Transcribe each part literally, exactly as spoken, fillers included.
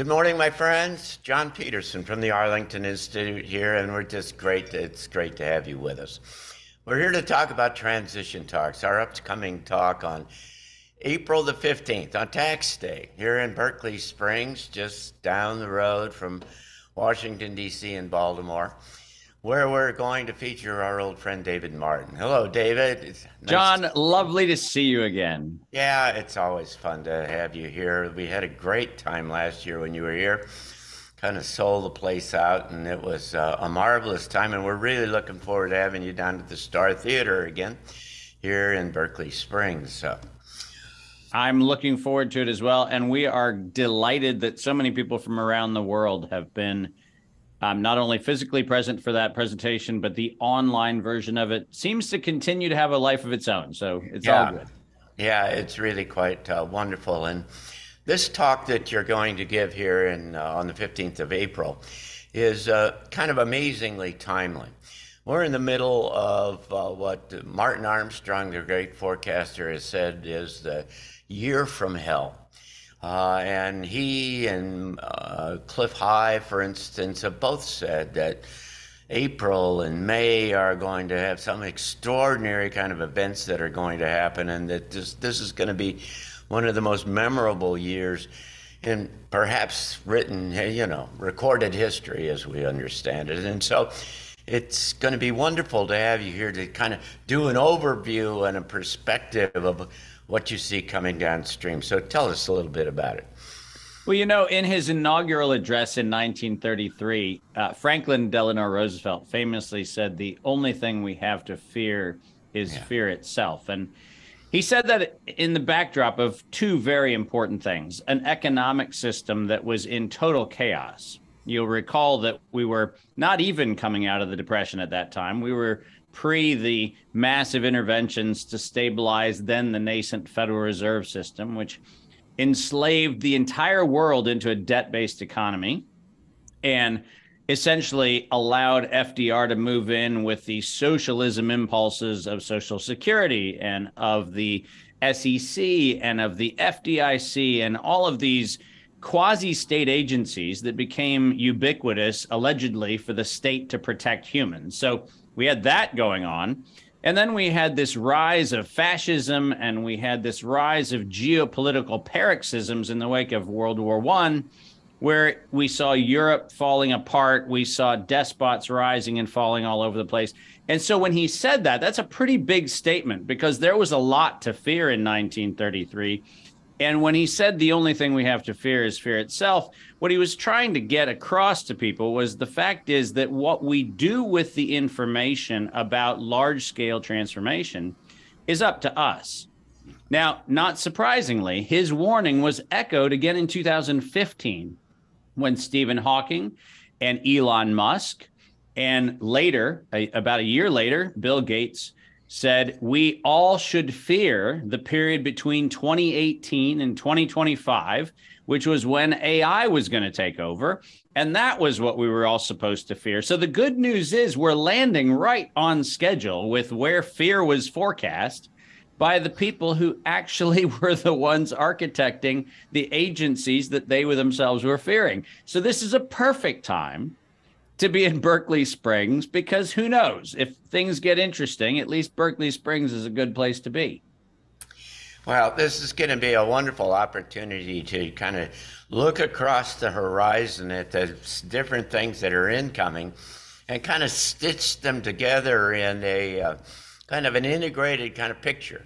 Good morning, my friends. John Peterson from the Arlington Institute here, and we're just great. It's great to have you with us. We're here to talk about Transition Talks, our upcoming talk on April the fifteenth, on Tax Day, here in Berkeley Springs, just down the road from Washington, D C and Baltimore, where we're going to feature our old friend David Martin. Hello, David. It's nice John, to lovely to see you again. Yeah, it's always fun to have you here. We had a great time last year when you were here. Kind of sold the place out, and it was uh, a marvelous time, and we're really looking forward to having you down at the Star Theater again here in Berkeley Springs. So I'm looking forward to it as well, and we are delighted that so many people from around the world have been Um, not only physically present for that presentation, but the online version of it seems to continue to have a life of its own. So it's yeah. all good. Yeah, it's really quite uh, wonderful. And this talk that you're going to give here in, uh, on the fifteenth of April is uh, kind of amazingly timely. We're in the middle of uh, what Martin Armstrong, the great forecaster, has said is the year from hell. Uh, and he and uh, Cliff High, for instance, have both said that April and May are going to have some extraordinary kind of events that are going to happen, and that this, this is going to be one of the most memorable years in perhaps written, you know, recorded history as we understand it. And so it's going to be wonderful to have you here to kind of do an overview and a perspective of what you see coming downstream. So tell us a little bit about it. Well, you know, in his inaugural address in nineteen thirty-three, uh, Franklin Delano Roosevelt famously said, the only thing we have to fear is yeah. fear itself. And he said that in the backdrop of two very important things, an economic system that was in total chaos. You'll recall that we were not even coming out of the Depression at that time. We were pre the massive interventions to stabilize then the nascent Federal Reserve System, which enslaved the entire world into a debt-based economy and essentially allowed F D R to move in with the socialism impulses of Social Security and of the S E C and of the F D I C and all of these quasi-state agencies that became ubiquitous, allegedly, for the state to protect humans. So we had that going on. And then we had this rise of fascism, and we had this rise of geopolitical paroxysms in the wake of World War One, where we saw Europe falling apart. We saw despots rising and falling all over the place. And so when he said that, that's a pretty big statement, because there was a lot to fear in nineteen thirty-three. And when he said the only thing we have to fear is fear itself, what he was trying to get across to people was the fact is that what we do with the information about large-scale transformation is up to us. Now, not surprisingly, his warning was echoed again in two thousand fifteen when Stephen Hawking and Elon Musk, and later, a, about a year later, Bill Gates said we all should fear the period between twenty eighteen and twenty twenty-five, which was when A I was going to take over. And that was what we were all supposed to fear. So the good news is we're landing right on schedule with where fear was forecast by the people who actually were the ones architecting the agencies that they themselves were fearing. So this is a perfect time to be in Berkeley Springs, because who knows, if things get interesting, at least Berkeley Springs is a good place to be. Well, this is going to be a wonderful opportunity to kind of look across the horizon at the different things that are incoming and kind of stitch them together in a uh, kind of an integrated kind of picture.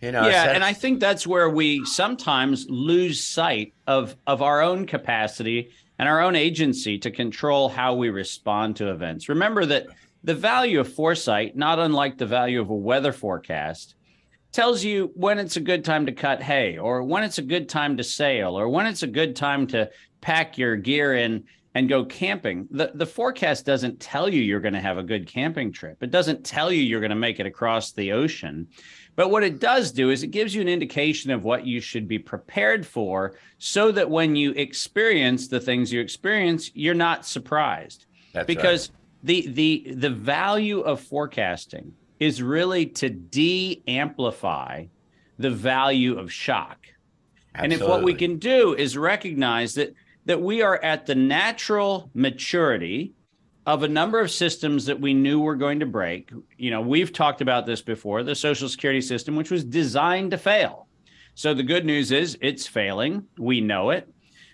You know, yeah, and I think that's where we sometimes lose sight of, of our own capacity and our own agency to control how we respond to events. Remember that the value of foresight, not unlike the value of a weather forecast, tells you when it's a good time to cut hay, or when it's a good time to sail, or when it's a good time to pack your gear in and go camping. The, the forecast doesn't tell you you're going to have a good camping trip. It doesn't tell you you're going to make it across the ocean. But what it does do is it gives you an indication of what you should be prepared for, so that when you experience the things you experience, you're not surprised. That's because right. the, the, the value of forecasting is really to de-amplify the value of shock. Absolutely. And if what we can do is recognize that that we are at the natural maturity of a number of systems that we knew were going to break. You know, we've talked about this before, the Social Security system, which was designed to fail. So the good news is it's failing. We know it.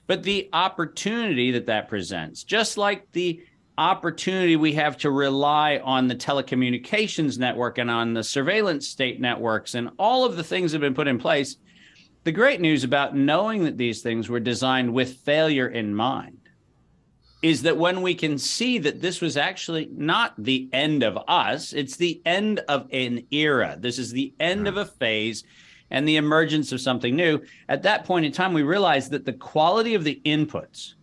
But the opportunity that that presents, just like the opportunity we have to rely on the telecommunications network and on the surveillance state networks and all of the things that have been put in place, the great news about knowing that these things were designed with failure in mind is that when we can see that this was actually not the end of us, it's the end of an era. This is the end of a phase and the emergence of something new. At that point in time, we realize that the quality of the inputs,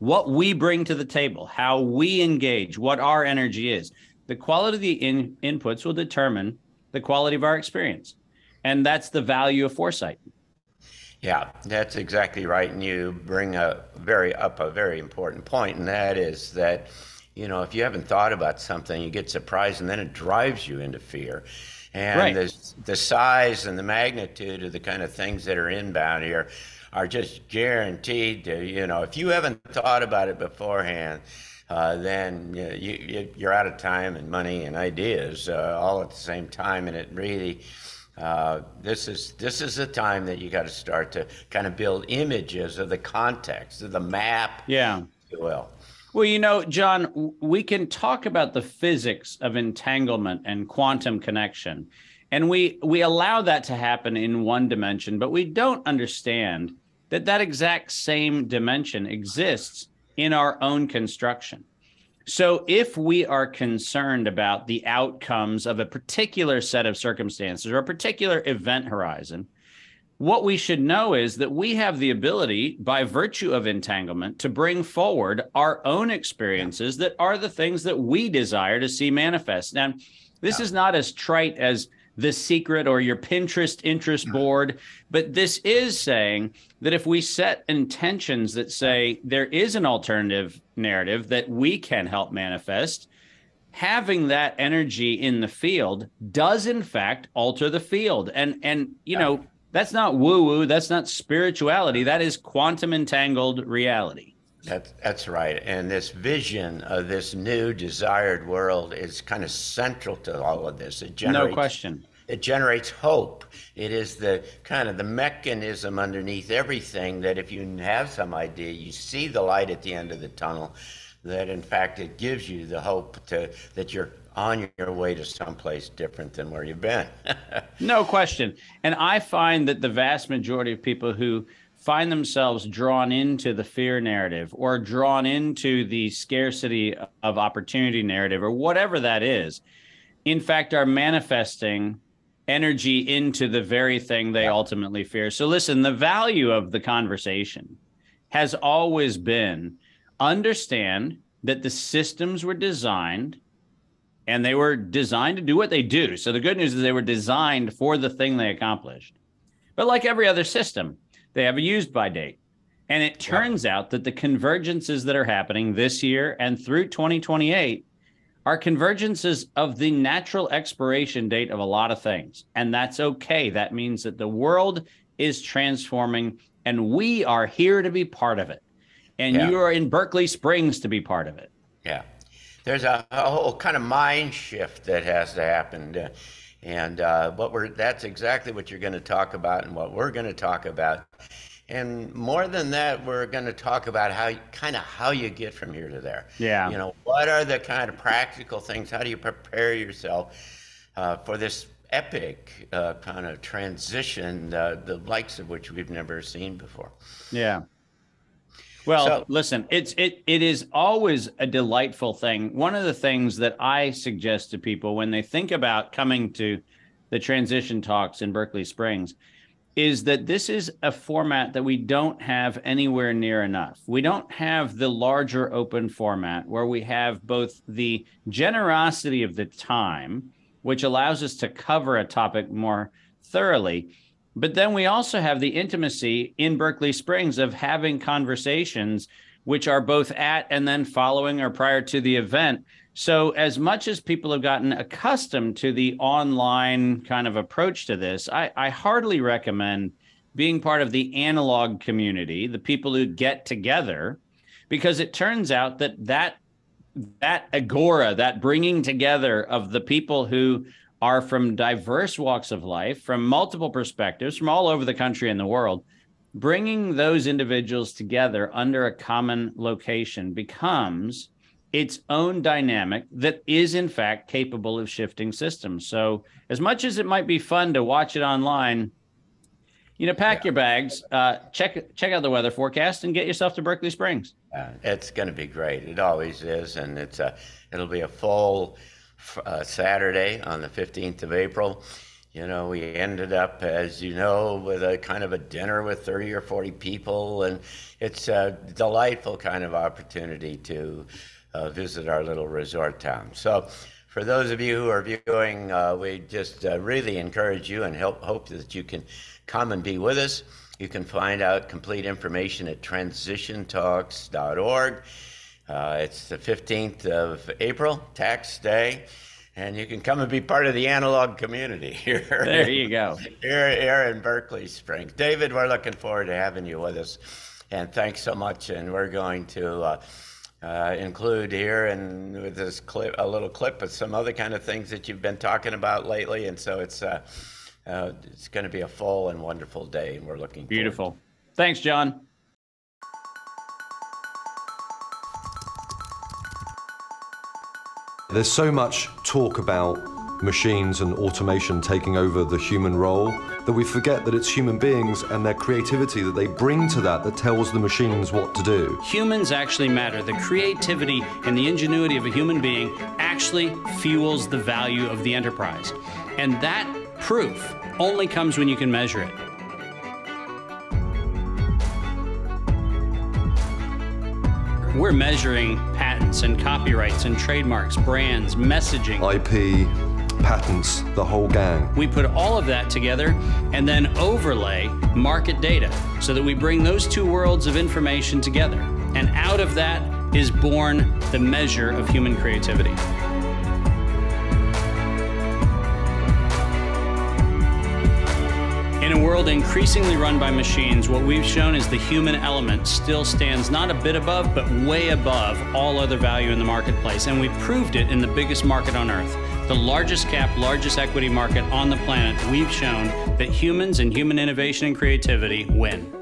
what we bring to the table, how we engage, what our energy is, the quality of the in- inputs will determine the quality of our experience. And that's the value of foresight. Yeah, that's exactly right. And you bring a very up a very important point, and that is that, you know, if you haven't thought about something, you get surprised and then it drives you into fear. And right. the, the size and the magnitude of the kind of things that are inbound here are just guaranteed to, you know, if you haven't thought about it beforehand, uh, then you know, you, you're out of time and money and ideas uh, all at the same time. And it really, uh, this is this is the time that you got to start to kind of build images of the context, of the map, yeah. if you will. Well, you know, John, we can talk about the physics of entanglement and quantum connection, and we we allow that to happen in one dimension, but we don't understand that that exact same dimension exists in our own construction. So if we are concerned about the outcomes of a particular set of circumstances or a particular event horizon, what we should know is that we have the ability, by virtue of entanglement, to bring forward our own experiences that are the things that we desire to see manifest. Now, this yeah. is not as trite as The Secret or your Pinterest interest board, but this is saying that if we set intentions that say there is an alternative narrative that we can help manifest, having that energy in the field does, in fact, alter the field. And, and you know, yeah. that's not woo-woo. That's not spirituality. That is quantum entangled reality. That's, that's right. And this vision of this new desired world is kind of central to all of this. It generates, no question. It generates hope. It is the kind of the mechanism underneath everything that if you have some idea, you see the light at the end of the tunnel, that in fact it gives you the hope to that you're on your way to someplace different than where you've been. No question. And I find that the vast majority of people who find themselves drawn into the fear narrative or drawn into the scarcity of opportunity narrative or whatever that is, in fact, are manifesting energy into the very thing they yeah. ultimately fear. So listen, the value of the conversation has always been understand that the systems were designed and they were designed to do what they do. So the good news is they were designed for the thing they accomplished. But like every other system, they have a used by date. And it turns yeah. out that the convergences that are happening this year and through twenty twenty-eight are convergences of the natural expiration date of a lot of things. And that's okay. That means that the world is transforming and we are here to be part of it. And yeah. you are in Berkeley Springs to be part of it. Yeah. There's a, a whole kind of mind shift that has to happen. Uh, and uh, what we're that's exactly what you're going to talk about and what we're going to talk about. And more than that, we're going to talk about how kind of how you get from here to there. Yeah. You know, what are the kind of practical things? How do you prepare yourself uh, for this epic uh, kind of transition, uh, the likes of which we've never seen before? Yeah. Well, so, listen, it's it it is always a delightful thing. One of the things that I suggest to people when they think about coming to the Transition Talks in Berkeley Springs is that this is a format that we don't have anywhere near enough. We don't have the larger open format where we have both the generosity of the time, which allows us to cover a topic more thoroughly, but then we also have the intimacy in Berkeley Springs of having conversations which are both at and then following or prior to the event. So as much as people have gotten accustomed to the online kind of approach to this, I, I hardly recommend being part of the analog community, the people who get together, because it turns out that that that agora, that bringing together of the people who are from diverse walks of life, from multiple perspectives, from all over the country and the world, bringing those individuals together under a common location becomes its own dynamic that is, in fact, capable of shifting systems. So as much as it might be fun to watch it online, you know, pack yeah. your bags, uh, check check out the weather forecast, and get yourself to Berkeley Springs. Uh, it's going to be great. It always is, and it's a, it'll be a full uh, Saturday on the fifteenth of April. You know, we ended up, as you know, with a kind of a dinner with thirty or forty people, and it's a delightful kind of opportunity to uh, visit our little resort town. So, for those of you who are viewing, uh, we just uh, really encourage you and help, hope that you can come and be with us. You can find out complete information at transition talks dot org. Uh, it's the fifteenth of April, Tax Day, and you can come and be part of the analog community here. There you go. Here, here in Berkeley Springs. David, we're looking forward to having you with us, and thanks so much, and we're going to... Uh, Uh, include here and with this clip, a little clip of some other kind of things that you've been talking about lately, and so it's uh, uh, it's going to be a full and wonderful day, and we're looking beautiful. Forward. Thanks, John. There's so much talk about machines and automation taking over the human role that we forget that it's human beings and their creativity that they bring to that that tells the machines what to do. Humans actually matter. The creativity and the ingenuity of a human being actually fuels the value of the enterprise. And that proof only comes when you can measure it. We're measuring patents and copyrights and trademarks, brands, messaging. I P. Patents, the whole gang. We put all of that together and then overlay market data so that we bring those two worlds of information together. And out of that is born the measure of human creativity. In a world increasingly run by machines, what we've shown is the human element still stands not a bit above, but way above all other value in the marketplace. And we proved it in the biggest market on earth. The largest cap, largest equity market on the planet, we've shown that humans and human innovation and creativity win.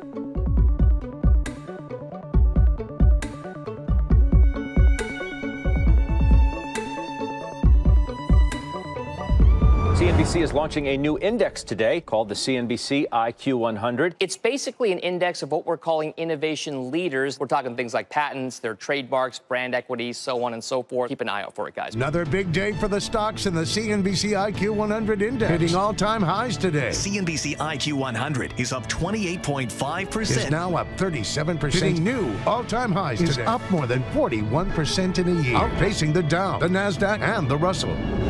C N B C is launching a new index today called the C N B C I Q one hundred. It's basically an index of what we're calling innovation leaders. We're talking things like patents, their trademarks, brand equity, so on and so forth. Keep an eye out for it, guys. Another big day for the stocks in the C N B C I Q one hundred index, hitting all-time highs today. C N B C I Q one hundred is up twenty-eight point five percent. It's now up thirty-seven percent. Hitting new all-time highs today. It's up more than forty-one percent in a year, outpacing the Dow, the Nasdaq, and the Russell.